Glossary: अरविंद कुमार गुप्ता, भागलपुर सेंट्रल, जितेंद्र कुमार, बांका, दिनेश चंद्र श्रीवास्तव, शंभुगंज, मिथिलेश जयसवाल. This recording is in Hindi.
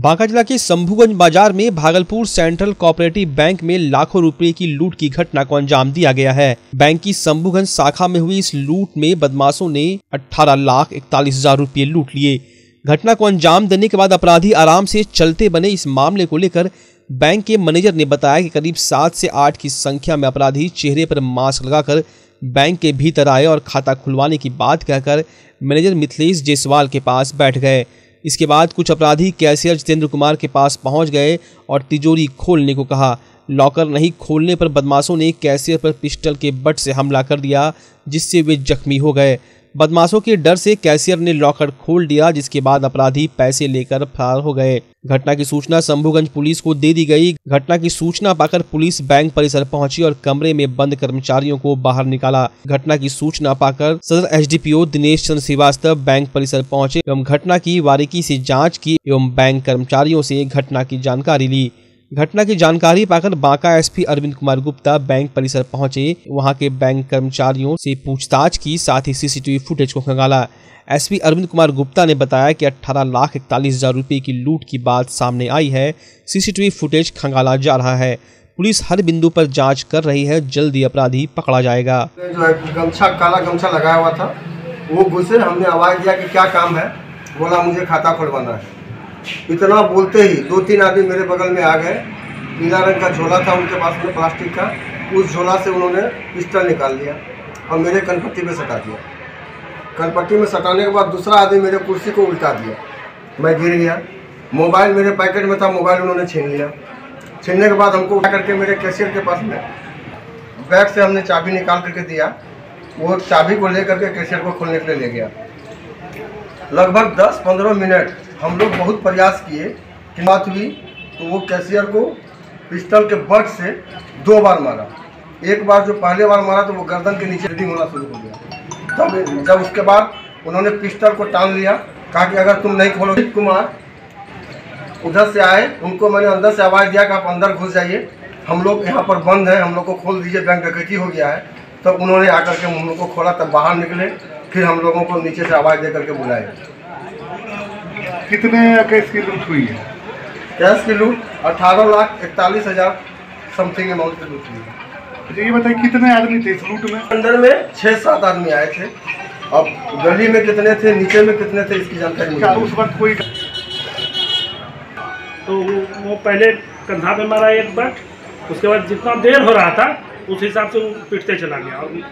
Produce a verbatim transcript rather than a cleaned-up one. बांका जिला के शंभुगंज बाजार में भागलपुर सेंट्रल कोऑपरेटिव बैंक में लाखों रुपए की लूट की घटना को अंजाम दिया गया है। बैंक की शंभुगंज शाखा में हुई इस लूट में बदमाशों ने अठारह लाख इकतालीस हजार रुपये लूट लिए। घटना को अंजाम देने के बाद अपराधी आराम से चलते बने। इस मामले को लेकर बैंक के मैनेजर ने बताया कि करीब सात से आठ की संख्या में अपराधी चेहरे पर मास्क लगाकर बैंक के भीतर आए और खाता खुलवाने की बात कहकर मैनेजर मिथिलेश जयसवाल के पास बैठ गए। इसके बाद कुछ अपराधी कैशियर जितेंद्र कुमार के पास पहुंच गए और तिजोरी खोलने को कहा। लॉकर नहीं खोलने पर बदमाशों ने कैशियर पर पिस्टल के बट से हमला कर दिया, जिससे वे जख्मी हो गए। बदमाशों के डर से कैशियर ने लॉकर खोल दिया, जिसके बाद अपराधी पैसे लेकर फरार हो गए। घटना की सूचना शंभुगंज पुलिस को दे दी गई। घटना की सूचना पाकर पुलिस बैंक परिसर पहुंची और कमरे में बंद कर्मचारियों को बाहर निकाला। घटना की सूचना पाकर सदर एसडीपीओ दिनेश चंद्र श्रीवास्तव बैंक परिसर पहुंचे एवं घटना की बारीकी से जांच की एवं बैंक कर्मचारियों से घटना की जानकारी ली। घटना की जानकारी पाकर बांका एसपी अरविंद कुमार गुप्ता बैंक परिसर पहुंचे। वहां के बैंक कर्मचारियों से पूछताछ की, साथ ही सीसीटीवी फुटेज को खंगाला। एसपी अरविंद कुमार गुप्ता ने बताया कि अठारह लाख इकतालीस हजार रुपये की लूट की बात सामने आई है। सीसीटीवी फुटेज खंगाला जा रहा है। पुलिस हर बिंदु पर जांच कर रही है। जल्दी अपराधी पकड़ा जाएगा। जो गमछा, काला गमछा लगाया हुआ था, वो घुसे। हमने आवाज दिया कि क्या काम है। बोला मुझे खाता खुलवाना है। इतना बोलते ही दो तीन आदमी मेरे बगल में आ गए। पीला रंग का झोला था उनके पास में, प्लास्टिक का। उस झोला से उन्होंने पिस्टल निकाल लिया और मेरे कनपट्टी में सटा दिया। कनपट्टी में सटाने के बाद दूसरा आदमी मेरे कुर्सी को उल्टा दिया। मैं गिर गया। मोबाइल मेरे पैकेट में था, मोबाइल उन्होंने छीन लिया। छीनने के बाद हमको उठा करके मेरे कैशियर के पास में बैग से हमने चाबी निकाल करके दिया। वो चाबी को ले करके कैशियर को खोलने के लिए ले गया। लगभग दस पंद्रह मिनट हम लोग बहुत प्रयास किए कि बात हुई तो वो कैशियर को पिस्टल के बट से दो बार मारा। एक बार जो पहले बार मारा तो वो गर्दन के नीचे रीडिंग होना शुरू हो गया। तब जब उसके बाद उन्होंने पिस्टल को टांग लिया, कहा कि अगर तुम नहीं खोलोगे। कुमार उधर से आए, उनको मैंने अंदर से आवाज़ दिया कि आप अंदर घुस जाइए, हम लोग यहाँ पर बंद हैं, हम लोग को खोल दीजिए, बैंक डकैती हो गया है। तब तो उन्होंने आकर के हम लोग को खोला, तब बाहर निकले। फिर हम लोगों को नीचे से आवाज़ दे करके बुलाए। कितने कैश की लूट हुई है? कैश की लूट अठारह लाख इकतालीस हजार समथिंग अमाउंट की लूट हुई है। तो ये बताइए कितने आदमी थे इस लूट में? अंदर में छः सात आदमी आए थे। अब गली में कितने थे, नीचे में कितने थे, इसकी जानकारी नहीं। उस वक्त कोई तो वो पहले कंधा पे मारा एक बट, उसके बाद जितना देर हो रहा था उस हिसाब से वो पिटते चला गया।